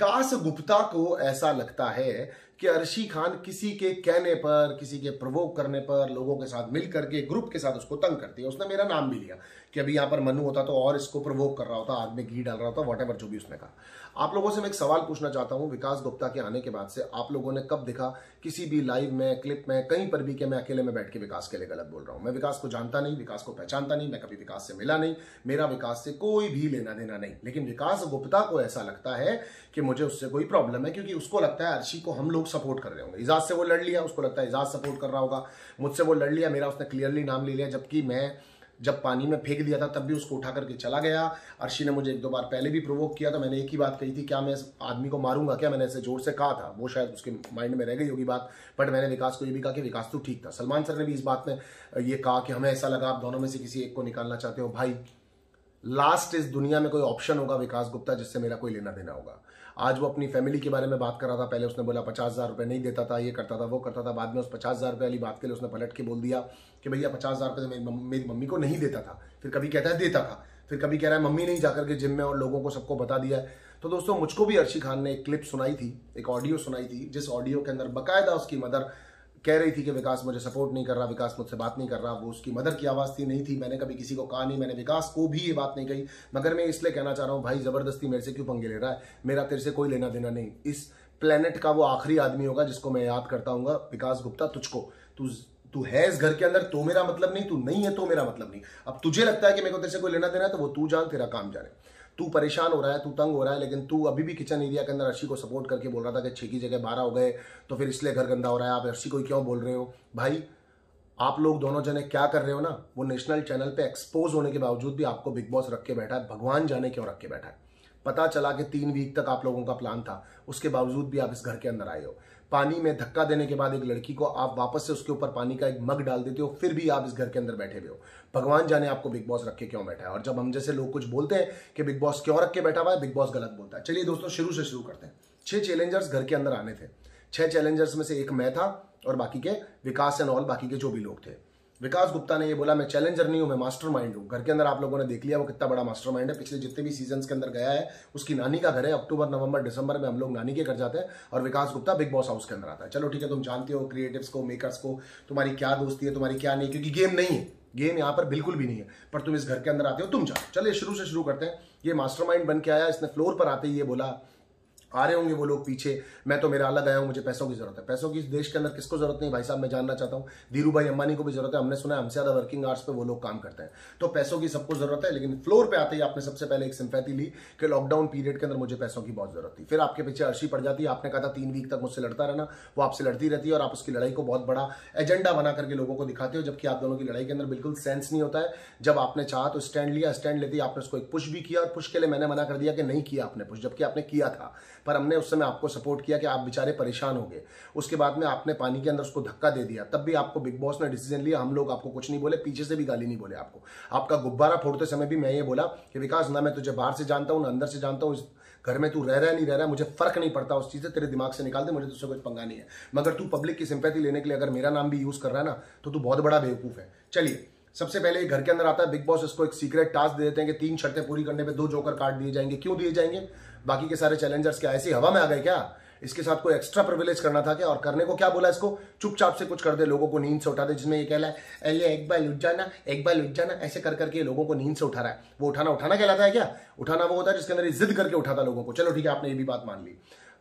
विकास गुप्ता को ऐसा लगता है कि अर्षी खान किसी के कहने पर, किसी के प्रवोक करने पर लोगों के साथ मिल करके ग्रुप के साथ उसको तंग करती है। उसने मेरा नाम भी लिया कि अभी यहाँ पर मनु होता तो और इसको प्रवोक कर रहा होता, आग में घी डाल रहा होता, वॉट एवर जो भी उसने कहा। आप लोगों से मैं एक सवाल पूछना चाहता हूँ, विकास गुप्ता के आने के बाद से आप लोगों ने कब देखा किसी भी लाइव में, क्लिप में, कहीं पर भी कि मैं अकेले में बैठ के विकास के लिए गलत बोल रहा हूँ? मैं विकास को जानता नहीं, विकास को पहचानता नहीं, मैं कभी विकास से मिला नहीं, मेरा विकास से कोई भी लेना देना नहीं। लेकिन विकास गुप्ता को ऐसा लगता है कि मुझे उससे कोई प्रॉब्लम है, क्योंकि उसको लगता है अर्शी को हम लोग सपोर्ट कर रहे होंगे। इजाज़ से वो लड़ लिया, उसको लगता है इजाज़ सपोर्ट कर रहा होगा, मुझसे वो लड़ लिया, मेरा उसने क्लियरली नाम ले लिया, जबकि मैं जब पानी में फेंक दिया था तब भी उसको उठा करके चला गया। अर्शी ने मुझे एक दो बार पहले भी प्रोवोक किया तो मैंने एक ही बात कही थी, क्या मैं इस आदमी को मारूंगा क्या, मैंने ऐसे जोर से कहा था, वो शायद उसके माइंड में रह गई होगी बात। बट मैंने विकास को ये भी कहा कि विकास तो ठीक था। सलमान सर ने भी इस बात में ये कहा कि हमें ऐसा लगा आप दोनों में से किसी एक को निकालना चाहते हो। भाई, लास्ट इस दुनिया में कोई ऑप्शन होगा विकास गुप्ता जिससे मेरा कोई लेना देना होगा। आज वो अपनी फैमिली के बारे में बात कर रहा था, पहले उसने बोला 50,000 रुपये नहीं देता था, ये करता था, वो करता था, बाद में उस 50,000 रुपये वाली बात के लिए उसने पलट के बोल दिया कि भैया 50,000 रुपये मेरी मम्मी को नहीं देता था, फिर कभी कहता है देता था, फिर कभी कह रहा है मम्मी नहीं जाकर के जिम में, और लोगों को सबको बता दिया है। तो दोस्तों, मुझको भी अर्शी खान ने एक क्लिप सुनाई थी, एक ऑडियो सुनाई थी, जिस ऑडियो के अंदर बाकायदा उसकी मदर कह रही थी कि विकास मुझे सपोर्ट नहीं कर रहा, विकास मुझसे बात नहीं कर रहा। वो उसकी मदर की आवाज़ थी, नहीं थी, मैंने कभी किसी को कहा नहीं, मैंने विकास को भी ये बात नहीं कही। मगर मैं इसलिए कहना चाह रहा हूँ, भाई ज़बरदस्ती मेरे से क्यों पंगे ले रहा है, मेरा तेरे से कोई लेना देना नहीं। इस प्लेनेट का वो आखिरी आदमी होगा जिसको मैं याद करता हूँगा, विकास गुप्ता। तुझको तू है इस घर के अंदर तो मेरा मतलब नहीं, तू नहीं है तो मेरा मतलब नहीं। अब तुझे लगता है कि मेरे को तेरे से कोई लेना देना है तो वो तू जान, तेरा काम जाने। तू परेशान हो रहा है, तू तंग हो रहा है, लेकिन तू अभी भी किचन एरिया के अंदर अर्शी को सपोर्ट करके बोल रहा था कि 6 की जगह 12 हो गए तो फिर इसलिए घर गंदा हो रहा है, आप अर्शी को क्यों बोल रहे हो? भाई, आप लोग दोनों जने क्या कर रहे हो ना, वो नेशनल चैनल पे एक्सपोज होने के बावजूद भी आपको बिग बॉस रख के बैठा है, भगवान जाने क्यों रख के बैठा है। पता चला कि 3 वीक तक आप लोगों का प्लान था, उसके बावजूद भी आप इस घर के अंदर आए हो। पानी में धक्का देने के बाद एक लड़की को आप वापस से उसके ऊपर पानी का एक मग डाल देते हो, फिर भी आप इस घर के अंदर बैठे हुए हो। भगवान जाने आपको बिग बॉस रख के क्यों बैठा है। और जब हम जैसे लोग कुछ बोलते हैं कि बिग बॉस क्यों रख के बैठा हुआ है, बिग बॉस गलत बोलता है। चलिए दोस्तों, शुरू से शुरू करते हैं। 6 चैलेंजर्स घर के अंदर आने थे, 6 चैलेंजर्स में से एक मैं था और बाकी के विकास एंड ऑल, बाकी के जो भी लोग थे। विकास गुप्ता ने ये बोला मैं चैलेंजर नहीं हूँ, मैं मास्टरमाइंड हूँ। घर के अंदर आप लोगों ने देख लिया वो कितना बड़ा मास्टरमाइंड है, पिछले जितने भी सीजन्स के अंदर गया है। उसकी नानी का घर है, अक्टूबर नवंबर दिसंबर में हम लोग नानी के घर जाते हैं और Vikas Gupta Bigg Boss house के अंदर आता है। चलो ठीक है, तुम जानते हो क्रिएटिव्स को, मेकर्स को, तुम्हारी क्या दोस्ती है, तुम्हारी क्या नहीं, क्योंकि गेम नहीं है, गेम यहाँ पर बिल्कुल भी नहीं है, पर तुम इस घर के अंदर आते हो, तुम जाओ। चलिए शुरू से शुरू करते हैं। ये मास्टरमाइंड बन के आया, इसने फ्लोर पर आते ही ये बोला, आ रहे होंगे वो लोग पीछे, मैं तो मेरा अलग आया हूँ, मुझे पैसों की जरूरत है। पैसों की इस देश के अंदर किसको जरूरत नहीं भाई साहब, मैं जानना चाहता हूँ। धीरू भाई अंबानी को भी जरूरत है, हमने सुना है, हमसे ज्यादा वर्किंग आवर्स पे वो लोग काम करते हैं, तो पैसों की सबको जरूरत है। लेकिन फ्लोर पे आते ही आपने सबसे पहले एक सिंपैथी ली कि लॉकडाउन पीरियड के अंदर मुझे पैसों की बहुत जरूरत थी। फिर आपके पीछे अर्शी पड़ जाती है, आपने कहा था 3 वीक तक मुझसे लड़ता रहना, वो आपसे लड़ती रहती है और आप उसकी लड़ाई को बहुत बड़ा एजेंडा बना करके लोगों को दिखाते हो, जबकि आप दोनों की लड़ाई के अंदर बिल्कुल सेंस नहीं होता है। जब आपने चाहा तो स्टैंड लिया, स्टैंड लेती आपने उसको एक पुश भी किया, और पुश के लिए मैंने मना कर दिया कि नहीं किया आपने पुश, जबकि आपने किया था, पर हमने उस समय आपको सपोर्ट किया कि आप बेचारे परेशान हो गए। उसके बाद में आपने पानी के अंदर उसको धक्का दे दिया, तब भी आपको बिग बॉस ने डिसीजन लिया, हम लोग आपको कुछ नहीं बोले, पीछे से भी गाली नहीं बोले आपको। आपका गुब्बारा फोड़ते समय भी मैं ये बोला कि विकास ना मैं तुझे बाहर से जानता हूं ना अंदर से जानता हूं, इस घर में तू रह रहा है नहीं रह रहा है मुझे फर्क नहीं पड़ता, उस चीज से तेरे दिमाग से निकाल दे, मुझे तुझसे कुछ पंगा नहीं है। मगर तू पब्लिक की सिंपैथी लेने के लिए अगर मेरा नाम भी यूज कर रहा है ना तो तू बहुत बड़ा बेवकूफ है। चलिए, सबसे पहले घर के अंदर आता है, बिग बॉस इसको एक सीक्रेट टास्क दे देते हैं कि 3 शर्तें पूरी करने पे 2 जोकर काट दिए जाएंगे। क्यों दिए जाएंगे? बाकी के सारे चैलेंजर्स क्या ऐसे हवा में आ गए क्या? इसके साथ कोई एक्स्ट्रा प्रिविलेज करना था क्या? और करने को क्या बोला इसको? चुपचाप से कुछ कर दे, लोगों को नींद से उठा दे, जिसमें ये कहला है एक बार उठ जाना, ऐसे कर करके लोगों को नींद से उठा रहा है। वो उठाना कहलाता है क्या? उठाना वो होता है जिसके अंदर ये जिद करके उठाता लोगों को। चलो ठीक है, आपने ये भी बात मान ली।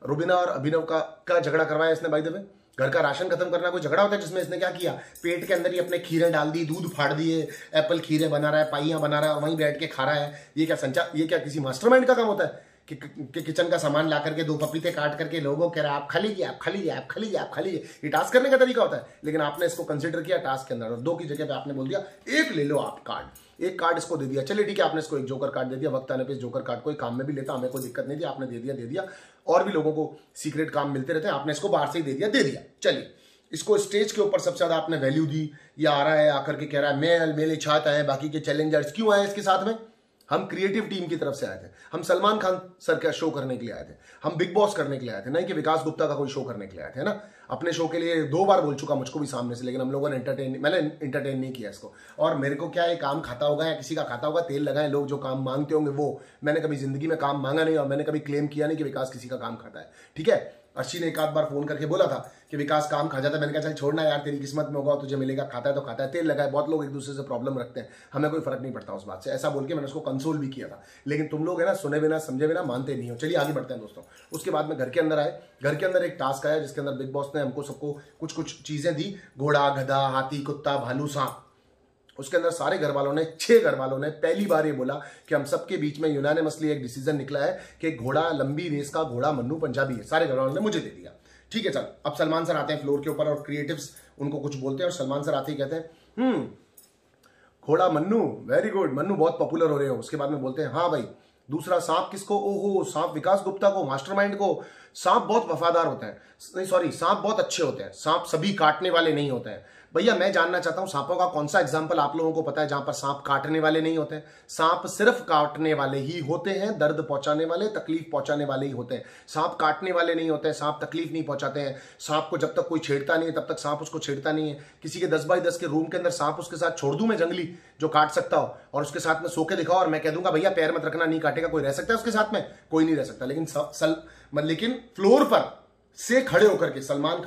रुबिना और अभिनव का झगड़ा करवाया इसने, बाय द वे घर का राशन खत्म करना कोई झगड़ा होता है जिसमें इसने क्या किया, पेट के अंदर ही अपने खीरे डाल दी, दूध फाड़ दिए, एप्पल खीरे बना रहा है, पाइयां बना रहा है, वहीं बैठ के खा रहा है। ये क्या किसी मास्टरमाइंड का काम होता है कि किचन का सामान ला करके 2 पपीते काट करके लोगों कह रहा है आप खा लीजिए। ये टास्क करने का तरीका होता है, लेकिन आपने इसको कंसिडर किया टास्क के अंदर और 2 की जगह पे आपने बोल दिया 1 ले लो आप कार्ड इसको दे दिया। चलिए ठीक है, आपने इसको 1 जोकर कार्ड दे दिया, वक्त आने पे इस जोकर कार्ड कोई काम में भी लेता, हमें कोई दिक्कत नहीं थी, आपने दे दिया। और भी लोगों को सीक्रेट काम मिलते रहते हैं, आपने इसको बाहर से ही दे दिया। चलिए, इसको स्टेज के ऊपर सबसे ज्यादा आपने वैल्यू दी। ये आ रहा है, आकर के कह रहा है मेरे छाता है, बाकी के चैलेंजर्स क्यों आए इसके साथ में? हम क्रिएटिव टीम की तरफ से आए थे, हम सलमान खान सर का शो करने के लिए आए थे, हम बिग बॉस करने के लिए आए थे, नहीं कि विकास गुप्ता का कोई शो करने के लिए आए थे, है ना। अपने शो के लिए 2 बार बोल चुका मुझको भी सामने से, लेकिन हम लोगों ने मैंने एंटरटेन नहीं किया इसको। और मेरे को क्या ये काम खाता होगा या किसी का खाता होगा, तेल लगाए लोग जो काम मांगते होंगे वो, मैंने कभी जिंदगी में काम मांगा नहीं और मैंने कभी क्लेम किया नहीं कि विकास किसी का काम खाता है, ठीक है। अर्षी ने एक आध बार फोन करके बोला था कि विकास काम खा जाता है, मैंने कहा चल छोड़ना यार, तेरी किस्मत में होगा तुझे मिलेगा, खाता है तो खाता है, तेल लगाए। बहुत लोग एक दूसरे से प्रॉब्लम रखते हैं, हमें कोई फर्क नहीं पड़ता उस बात से, ऐसा बोल के मैंने उसको कंसोल भी किया था। लेकिन तुम लोग है ना सुने बिना समझे बिना मानते नहीं हो। चलिए आगे बढ़ते हैं दोस्तों। उसके बाद में घर के अंदर आए, घर के अंदर एक टास्क आया जिसके अंदर बिग बॉस ने हमको सबको कुछ कुछ चीजें दी, घोड़ा, गधा, हाथी, कुत्ता, भालू, सांप। उसके अंदर सारे घर वालों ने, 6 घर वालों ने पहली बार ये बोला कि हम सबके बीच में यूनानिमसली एक डिसीजन निकला है कि घोड़ा, लंबी रेस का घोड़ा मन्नू पंजाबी है। सारे घर वालों ने मुझे दे दिया, ठीक है। चल अब सलमान सर आते हैं फ्लोर के ऊपर और क्रिएटिव्स उनको कुछ बोलते हैं और सलमान सर आते ही कहते हैं घोड़ा मन्नू, वेरी गुड मन्नू, बहुत पॉपुलर हो रहे हो। उसके बाद में बोलते हैं हाँ भाई, दूसरा सांप किसको, ओहो सांप विकास गुप्ता को, मास्टरमाइंड को। सांप बहुत वफादार होते हैं, नहीं सॉरी, सांप बहुत अच्छे होते हैं, सांप सभी काटने वाले नहीं होते हैं। भैया मैं जानना चाहता हूं सांपों का कौन सा एग्जाम्पल आप लोगों को पता है जहां पर सांप काटने वाले नहीं होते हैं। सांप सिर्फ काटने वाले ही होते हैं, दर्द पहुंचाने वाले, तकलीफ पहुंचाने वाले ही होते हैं। सांप काटने वाले नहीं होते हैं, सांप तकलीफ नहीं पहुंचाते हैं। सांप को जब तक कोई छेड़ता नहीं है तब तक सांप उसको छेड़ता नहीं है। किसी के 10x10 के रूम के अंदर सांप उसके साथ छोड़ दूं मैं, जंगली जो काट सकता हो, और उसके साथ में सो के दिखाओ और मैं कह दूंगा भैया पैर मत रखना, नहीं काटेगा, कोई रह सकता है उसके साथ में? कोई नहीं रह सकता। लेकिन फ्लोर पर से खड़े होकर के सलमान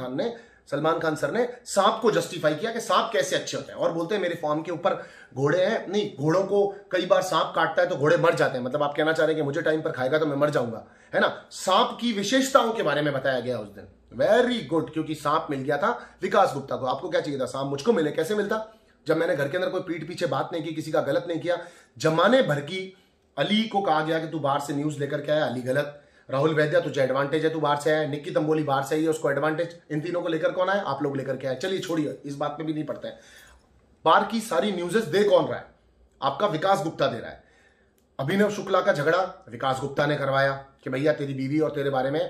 खान सर ने सांप को जस्टिफाई किया कि सांप कैसे अच्छे होते हैं और बोलते हैं मेरे फॉर्म के ऊपर घोड़े हैं, नहीं घोड़ों को कई बार सांप काटता है तो घोड़े मर जाते हैं। मतलब आप कहना चाह रहे हैं कि मुझे टाइम पर खाएगा तो मैं मर जाऊंगा, है ना। सांप की विशेषताओं के बारे में बताया गया उस दिन, वेरी गुड, क्योंकि सांप मिल गया था विकास गुप्ता को। आपको क्या चाहिए था, सांप मुझको मिले, कैसे मिलता जब मैंने घर के अंदर कोई पीठ पीछे बात नहीं की, किसी का गलत नहीं किया। जमाने भर की अली को कहा गया कि तू बाहर से न्यूज लेकर के आया, अली गलत, राहुल वैद्य तुझे एडवांटेज है तू बाहर से आया, निक्की तंबोली बाहर से आई है उसको एडवांटेज, इन तीनों को लेकर कौन आया, आप लोग लेकर के आए। चलिए छोड़िए, इस बात में भी नहीं पड़ता है। बाहर की सारी न्यूज़ेस दे कौन रहा है, आपका विकास गुप्ता दे रहा है। अभिनव शुक्ला का झगड़ा विकास गुप्ता ने करवाया कि भैया तेरी बीवी और तेरे बारे में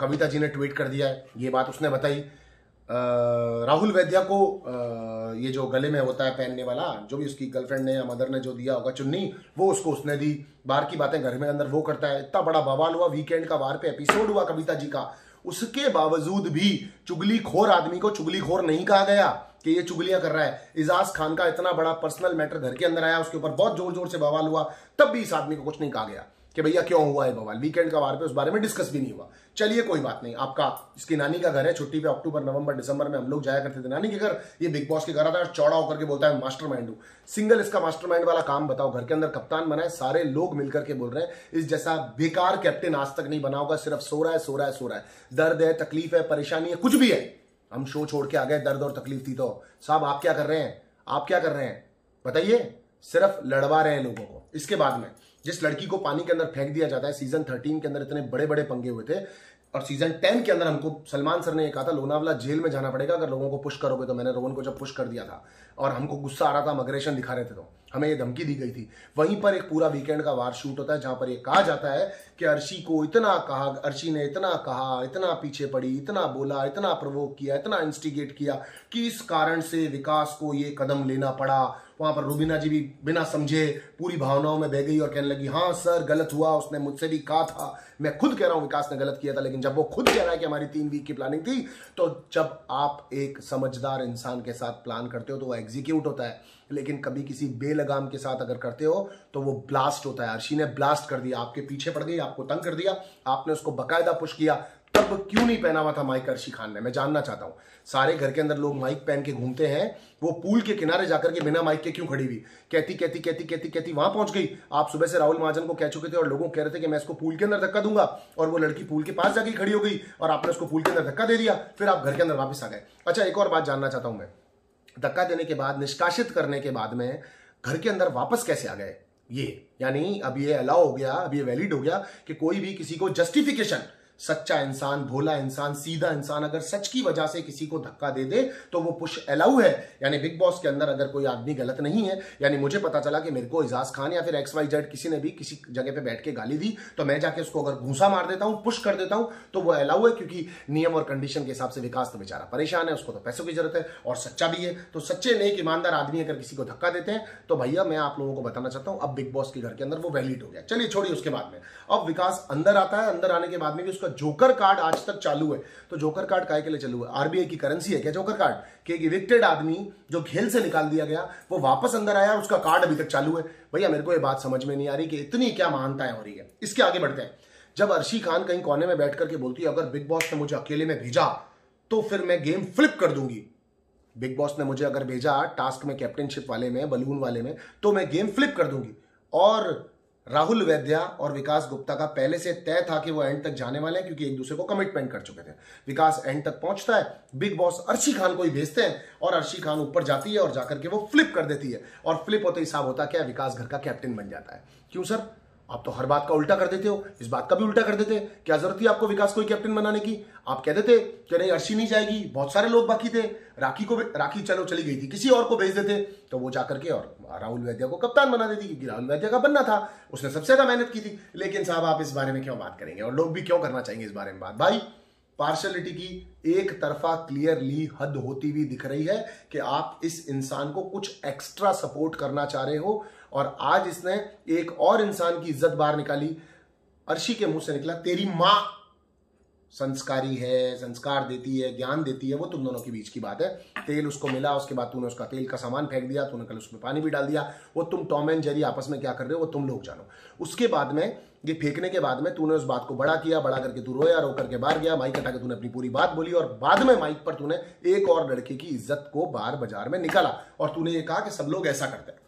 कविता जी ने ट्वीट कर दिया है, ये बात उसने बताई। राहुल वैद्य को ये जो गले में होता है पहनने वाला, जो भी उसकी गर्लफ्रेंड ने या मदर ने जो दिया होगा चुन्नी, वो उसको उसने दी। बाहर की बातें घर में अंदर वो करता है। इतना बड़ा बवाल हुआ, वीकेंड का वार पे एपिसोड हुआ कविता जी का, उसके बावजूद भी चुगलीखोर आदमी को चुगलीखोर नहीं कहा गया कि ये चुगलियां कर रहा है। इजाज़ खान का इतना बड़ा पर्सनल मैटर घर के अंदर आया, उसके ऊपर बहुत जोर जोर से बवाल हुआ, तब भी इस आदमी को कुछ नहीं कहा गया कि भैया क्यों हुआ है बवाल। वीकेंड का वार पे उस बारे में डिस्कस भी नहीं हुआ। चलिए कोई बात नहीं, आपका इसकी नानी का घर है, छुट्टी पे अक्टूबर नवंबर दिसंबर में हम लोग जाया करते थे नानी के घर, ये बिग बॉस के घर आता है और चौड़ा होकर के बोलता है मास्टरमाइंड हूं। सिंगल इसका मास्टरमाइंड वाला काम बताओ, घर के अंदर कप्तान बना है, सारे लोग मिलकर के बोल रहे हैं इस जैसा बेकार कैप्टन आज तक नहीं बना होगा। सिर्फ सो रहा है, दर्द है, तकलीफ है, परेशानी है, कुछ भी है, हम शो छोड़ के आ गए, दर्द और तकलीफ थी तो। साहब आप क्या कर रहे हैं बताइए, सिर्फ लड़वा रहे हैं लोगों को। इसके बाद में जिस लड़की को पानी के अंदर फेंक दिया जाता है, सीजन 13 के अंदर इतने बड़े बड़े पंगे हुए थे और सीजन 10 के अंदर हमको सलमान सर ने कहा था लोनावला जेल में जाना पड़ेगा अगर लोगों को पुश करोगे तो। मैंने रोहन को जब पुश कर दिया था और हमको गुस्सा आ रहा था, हम अग्रेशन दिखा रहे थे, तो हमें ये धमकी दी गई थी। वहीं पर एक पूरा वीकेंड का वार शूट होता है जहां पर यह कहा जाता है कि अर्शी ने इतना कहा, इतना पीछे पड़ी, इतना बोला, इतना प्रवोक किया, इतना इंस्टिगेट किया कि इस कारण से विकास को ये कदम लेना पड़ा। वहां पर रूबीना जी भी बिना समझे पूरी भावनाओं में बह गई और कहने लगी हाँ सर गलत हुआ, उसने मुझसे भी कहा था, मैं खुद कह रहा हूं विकास ने गलत किया था, लेकिन जब वो खुद कह रहा है कि हमारी 3 वीक की प्लानिंग थी, तो जब आप एक समझदार इंसान के साथ प्लान करते हो तो वो एग्जीक्यूट होता है, लेकिन कभी किसी बेलगाम के साथ अगर करते हो तो वो ब्लास्ट होता है। अर्शी ने ब्लास्ट कर दिया, आपके पीछे पड़ गई, आपको तंग कर दिया, आपने उसको बाकायदा पुश किया। तब क्यों नहीं पहना हुआ था माइक अर्शी खान ने, मैं जानना चाहता हूं। सारे घर के अंदर लोग माइक पहन के घूमते हैं, वो पूल के किनारे जाकर के बिना माइक के क्यों खड़ी हुई, कहती वहां पहुंच गई। आप सुबह से राहुल महाजन को कह चुके थे और लोगों कह रहे थे कि मैं इसको पूल के अंदर धक्का दूंगा, और वो लड़की पूल के पास जाके खड़ी हो गई और आपने उसको पूल के अंदर धक्का दे दिया, फिर आप घर के अंदर वापस आ गए। अच्छा एक और बात जानना चाहता हूं मैं, धक्का देने के बाद, निष्कासित करने के बाद में घर के अंदर वापस कैसे आ गए ये, यानी अब ये अलाउ हो गया, अब ये वैलिड हो गया कि कोई भी किसी को जस्टिफिकेशन सच्चा इंसान, भोला इंसान, सीधा इंसान अगर सच की वजह से किसी को धक्का दे दे तो वो पुश अलाउ है। यानी बिग बॉस के अंदर अगर कोई आदमी गलत नहीं है, यानी मुझे पता चला कि मेरे को इजाज़ खान या फिर XYZ किसी ने भी किसी जगह पे बैठ के गाली दी, तो मैं जाके उसको अगर घूंसा मार देता हूं, पुश कर देता हूं, तो वो अलाउ है, क्योंकि नियम और कंडीशन के हिसाब से विकास तो बेचारा परेशान है, उसको तो पैसों की जरूरत है और सच्चा भी है। तो सच्चे नेक ईमानदार आदमी अगर किसी को धक्का देते हैं तो भैया मैं आप लोगों को बताना चाहता हूं अब बिग बॉस के घर के अंदर वो वैलिड हो गया। चलिए छोड़िए, उसके बाद में अब विकास अंदर आता है। अंदर आने के बाद में भी उसका जोकर कार्ड आज तक चालू है। तो जोकर कार्ड काहे के लिए चालू है? RBI की करेंसी है क्या जोकर कार्ड? कि एक इविक्टेड आदमी जो खेल से निकाल दिया गया वो वापस अंदर आया, उसका कार्ड अभी तक चालू है। भैया मेरे को ये बात समझ में नहीं आ रही कि इतनी क्या महानताएं हो रही है। इसके आगे बढ़ते हैं। जब अर्षी खान कहीं कोने में बैठ करके बोलती है अगर बिग बॉस ने मुझे अकेले में भेजा तो फिर मैं गेम फ्लिप कर दूंगी, बिग बॉस ने मुझे अगर भेजा टास्क में, कैप्टनशिप वाले में, बलून वाले में, तो मैं गेम फ्लिप कर दूंगी। और राहुल वैद्य और विकास गुप्ता का पहले से तय था कि वो एंड तक जाने वाले हैं, क्योंकि एक दूसरे को कमिटमेंट कर चुके थे। विकास एंड तक पहुंचता है, बिग बॉस अर्शी खान को ही भेजते हैं और अर्शी खान ऊपर जाती है और जाकर के वो फ्लिप कर देती है। और फ्लिप होते ही साफ होता क्या, विकास घर का कैप्टन बन जाता है। क्यों सर, आप तो हर बात का उल्टा कर देते हो, इस बात का भी उल्टा कर देते। क्या जरूरत थी आपको विकास को ही कैप्टन बनाने की? आप कह देते कि नहीं अर्शी नहीं जाएगी, बहुत सारे लोग बाकी थे, राखी चलो चली गई थी, किसी और को भेज देते तो वो जाकर के और राहुल वैद्य को कप्तान बना देती, क्योंकि राहुल वैद्य का बनना था, उसने सबसे ज्यादा मेहनत की थी। लेकिन साहब आप इस बारे में क्यों बात करेंगे और लोग भी क्यों करना चाहेंगे इस बारे में बात? भाई पार्शलिटी की एक तरफा क्लियरली हद होती हुई दिख रही है कि आप इस इंसान को कुछ एक्स्ट्रा सपोर्ट करना चाह रहे हो। और आज इसने एक और इंसान की इज्जत बाहर निकाली, अर्शी के मुंह से निकला तेरी मां संस्कारी है, संस्कार देती है, ज्ञान देती है। वो तुम दोनों के बीच की बात है। तेल उसको मिला, उसके बाद तूने उसका तेल का सामान फेंक दिया, तूने कल उसमें पानी भी डाल दिया। वो तुम टॉम एंड जेरी आपस में क्या कर रहे हो वो तुम लोग जानो। उसके बाद में ये फेंकने के बाद में तूने उस बात को बड़ा किया, बड़ा करके तू रोया, रो करके बाहर गया, माइक हटा के तूने अपनी पूरी बात बोली और बाद में माइक पर तूने एक और लड़के की इज्जत को बाहर बाजार में निकाला और तूने ये कहा कि सब लोग ऐसा करते हैं।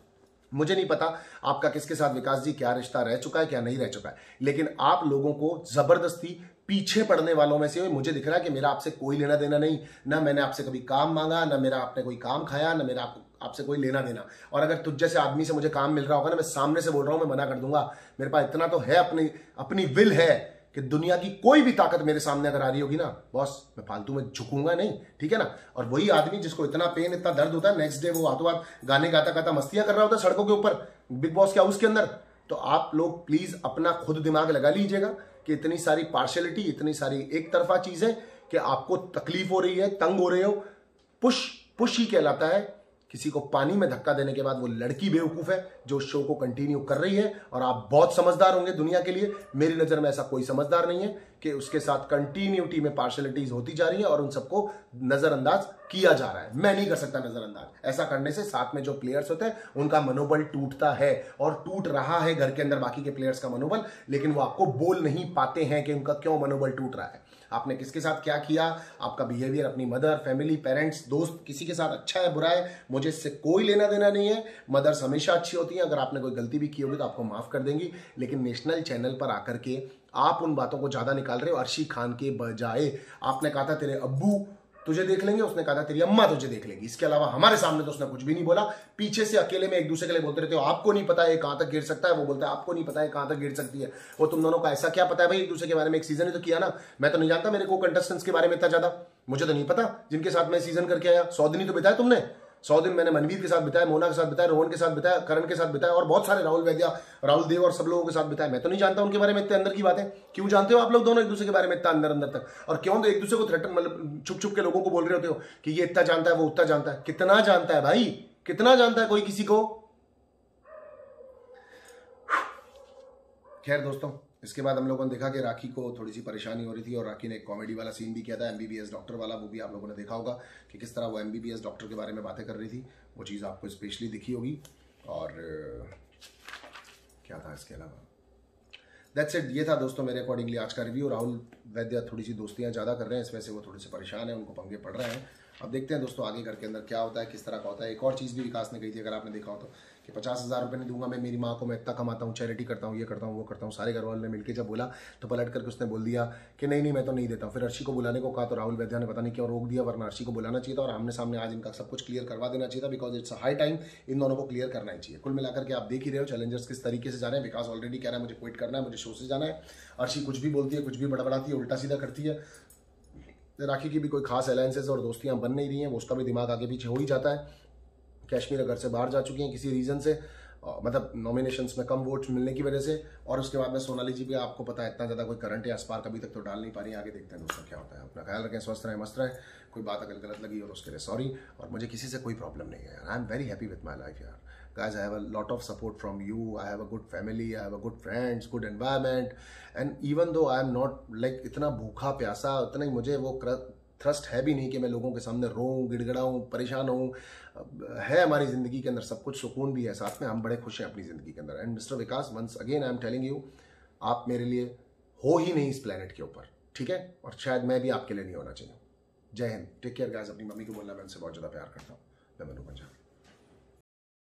मुझे नहीं पता आपका किसके साथ विकास जी क्या रिश्ता रह चुका है, क्या नहीं रह चुका है, लेकिन आप लोगों को जबरदस्ती पीछे पड़ने वालों में से मुझे दिख रहा है कि मेरा आपसे कोई लेना देना नहीं। ना मैंने आपसे कभी काम मांगा, ना मेरा आपने कोई काम खाया, ना मेरा आपसे कोई लेना देना। और अगर तुझ जैसे आदमी से मुझे काम मिल रहा होगा ना, मैं सामने से बोल रहा हूं मैं मना कर दूंगा। मेरे पास इतना तो है, अपनी विल है कि दुनिया की कोई भी ताकत मेरे सामने अगर आ रही होगी ना बॉस, मैं फालतू में झुकूंगा नहीं, ठीक है ना। और वही आदमी जिसको इतना पेन, इतना दर्द होता है, नेक्स्ट डे वो हाथों हाथ गाने गाता मस्तियां कर रहा होता है सड़कों के ऊपर बिग बॉस के हाउस के अंदर। तो आप लोग प्लीज अपना खुद दिमाग लगा लीजिएगा कि इतनी सारी पार्शलिटी, इतनी सारी एक तरफा चीजें कि आपको तकलीफ हो रही है, तंग हो रहे हो। पुश ही कहलाता है। किसी को पानी में धक्का देने के बाद वो लड़की बेवकूफ है जो शो को कंटिन्यू कर रही है। और आप बहुत समझदार होंगे दुनिया के लिए, मेरी नजर में ऐसा कोई समझदार नहीं है कि उसके साथ कंटिन्यूटी में पार्शलिटीज होती जा रही है और उन सबको नजरअंदाज किया जा रहा है। मैं नहीं कर सकता नजरअंदाज। ऐसा करने से साथ में जो प्लेयर्स होते हैं उनका मनोबल टूटता है और टूट रहा है घर के अंदर बाकी के प्लेयर्स का मनोबल, लेकिन वो आपको बोल नहीं पाते हैं कि उनका क्यों मनोबल टूट रहा है। आपने किसके साथ क्या किया, आपका बिहेवियर अपनी मदर, फैमिली, पेरेंट्स, दोस्त, किसी के साथ अच्छा है बुरा है, मुझे इससे कोई लेना देना नहीं है। मदर्स हमेशा अच्छी होती हैं, अगर आपने कोई गलती भी की होगी तो आपको माफ कर देंगी। लेकिन नेशनल चैनल पर आकर के आप उन बातों को ज्यादा निकाल रहे हो अर्शी खान के बजाय। आपने कहा था तेरे अब्बू तुझे देख लेंगे, उसने कहा था तेरी अम्मा तुझे देख लेंगी, इसके अलावा हमारे सामने तो उसने कुछ भी नहीं बोला। पीछे से अकेले में एक दूसरे के लिए बोलते रहते हो, आपको नहीं पता है कहां तक गिर सकता है, वो बोलता है आपको नहीं पता है कहां तक गिर सकती है। वो तुम दोनों का ऐसा क्या पता है भाई एक दूसरे के बारे में? एक सीजन ही तो किया ना। मैं तो नहीं जानता मेरे को कंटेस्टेंट्स के बारे में इतना ज्यादा, मुझे तो नहीं पता जिनके साथ मैं सीजन करके आया। 100 दिन ही तो बिताया तुमने। 100 दिन मैंने मनवीर के साथ बिताया, मोना के साथ बिताया, रोहन के साथ बिताया, करण के साथ बिताया और बहुत सारे राहुल वैद्य, राहुल देव और सब लोगों के साथ बिताया। मैं तो नहीं जानता उनके बारे में इतने अंदर की बातें। क्यों जानते हो आप लोग दोनों एक दूसरे के बारे में इतना अंदर अंदर तक? और क्यों तो एक दूसरे को थ्रेटन, मतलब छुप छुप के लोगों को बोल रहे होते हो कि ये इतना जानता है, वो उतना जानता है। कितना जानता है भाई, कितना जानता है कोई किसी को? खैर दोस्तों, इसके बाद हम लोगों ने देखा कि राखी को थोड़ी सी परेशानी हो रही थी और राखी ने एक कॉमेडी वाला सीन भी किया था, MBBS डॉक्टर वाला। वो भी आप लोगों ने देखा होगा कि किस तरह वो MBBS डॉक्टर के बारे में बातें कर रही थी, वो चीज़ आपको स्पेशली दिखी होगी। और क्या था इसके अलावा, दैट्स इट। ये था दोस्तों मेरे अकॉर्डिंगली आज का रिव्यू। राहुल वैद्य थोड़ी सी दोस्तियाँ ज़्यादा कर रहे हैं, इसमें से वो थोड़ी सी परेशान है, उनको पंगे पड़ रहे हैं। अब देखते हैं दोस्तों आगे घर के अंदर क्या होता है, किस तरह का होता है। एक और चीज़ भी विकास ने कही थी, अगर आपने देखा हो तो, कि 50,000 रुपये नहीं दूंगा मैं, मेरी माँ को मैं इतना कमाता हूँ, चैरिटी करता हूँ, ये करता हूँ, वो करता हूँ। सारे घर वालों ने मिलकर जब बोला तो पलट करके उसने बोल दिया कि नहीं नहीं मैं तो नहीं देता हूँ। फिर अर्षी को बुलाने को कहा तो राहुल वैद्य ने पता नहीं क्यों रोक दिया, वरना अर्षी को बुलाना चाहिए था और आमने सामने आज इनका सब कुछ क्लियर करवा देना चाहिए था, बिकॉज इट्स हाई टाइम, इन दोनों को क्लियर करना ही चाहिए। कुल मिलाकर के आप देख ही रहे हो चैलेंजर्स किस तरीके से जा रहे हैं। विकास ऑलरेडी कह रहा है मुझे क्विट करना है, मुझे शो से जाना है। अर्षी कुछ भी बोलती है, कुछ भी बड़बड़ाती है, उल्टा सीधा करती है। राखी की भी कोई खास अलायंसेस और दोस्तियां बन नहीं रही हैं, वो उसका भी दिमाग आगे पीछे हो ही जाता है। कश्मीरा घर से बाहर जा चुकी हैं किसी रीज़न से, मतलब नॉमिनेशंस में कम वोट्स मिलने की वजह से। और उसके बाद में सोनाली जी भी आपको पता है इतना ज़्यादा कोई करंट या स्पार्क अभी तक तो डाल नहीं पा रही है। आगे देखते हैं दोस्तों क्या होता है। अपना ख्याल रखें, स्वस्थ रहें, मस्त रहें। कोई बात अगर गलत लगी और उसके लिए सॉरी, और मुझे किसी से कोई प्रॉब्लम नहीं है यार। I am very happy with my life यार। Guys, I have a lot of support from you. I have a good family. I have a good friends, good environment. And even though I am not like इतना भूखा प्यासा, उतना ही मुझे वो thrust है भी नहीं कि मैं लोगों के सामने रोऊं, गिड़गिड़ाऊं, परेशान हूँ। है हमारी ज़िंदगी के अंदर सब कुछ, सुकून भी है, साथ में हम बड़े खुश हैं अपनी ज़िंदगी के अंदर। And mister Vikas, once again I am telling you, आप मेरे लिए हो ही नहीं इस प्लेनेट के ऊपर, ठीक है? और शायद मैं भी आपके लिए नहीं होना चाहिए। जय हिंद, टेक केयर गाइस। अपनी मम्मी को बोलना मैं उनसे बहुत ज़्यादा प्यार करता हूँ। मैं मनु पंजाब।